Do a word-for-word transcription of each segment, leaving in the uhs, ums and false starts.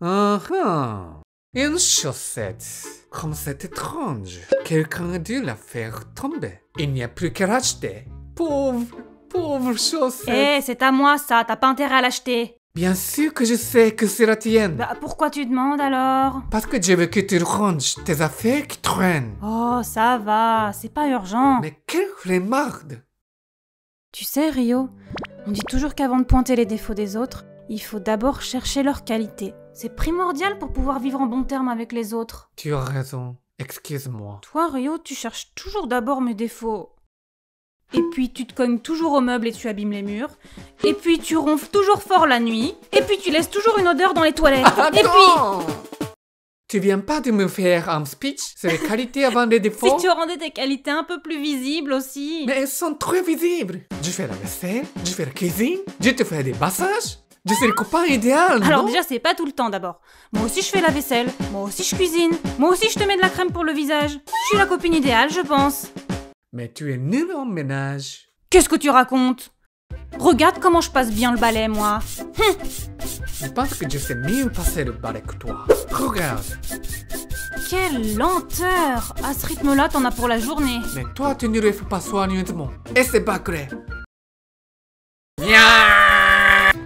Uh-huh. Une chaussette. Comme c'est étrange. Quelqu'un a dû la faire tomber. Il n'y a plus qu'à l'acheter. Pauvre, pauvre chaussette. Eh, hey, c'est à moi ça, t'as pas intérêt à l'acheter. Bien sûr que je sais que c'est la tienne. Bah pourquoi tu demandes alors? Parce que je veux que tu ranges tes affaires qui traînent. Oh ça va, c'est pas urgent. Mais quelle flemmarde! Tu sais Ryo, on dit toujours qu'avant de pointer les défauts des autres, il faut d'abord chercher leurs qualités. C'est primordial pour pouvoir vivre en bon terme avec les autres. Tu as raison, excuse-moi. Toi Ryo, tu cherches toujours d'abord mes défauts. Et puis tu te cognes toujours aux meubles et tu abîmes les murs. Et puis tu ronfles toujours fort la nuit. Et puis tu laisses toujours une odeur dans les toilettes. Ah, et non puis... Tu viens pas de me faire un speech? C'est les qualités avant les défauts. Si tu rendais tes qualités un peu plus visibles aussi. Mais elles sont très visibles. Je fais la vaisselle, je fais la cuisine, je te fais des massages. Je suis le copain idéal. Alors non déjà c'est pas tout le temps d'abord. Moi aussi je fais la vaisselle, moi aussi je cuisine, moi aussi je te mets de la crème pour le visage. Je suis la copine idéale je pense. Mais tu es nul en ménage. Qu'est-ce que tu racontes? Regarde comment je passe bien le balai, moi. Je pense que je sais mieux passer le balai que toi. Regarde. Quelle lenteur! À ce rythme-là, t'en as pour la journée. Mais toi, tu ne le fais pas soigneusement. Et c'est pas vrai.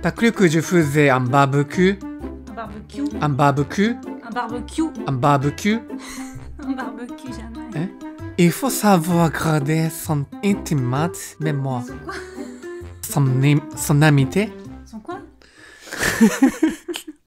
T'as cru que je faisais un barbecue? Un barbecue? Un barbecue? Un barbecue? Un barbecue? Un barbecue, jamais. Hein? Il faut savoir garder son intimate mémoire. Son quoi? Son, son amitié. Son quoi?